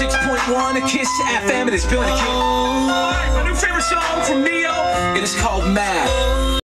106.1 Kiss FM. It is Billy the Kid. My new favorite song from Neo. It is called Mad.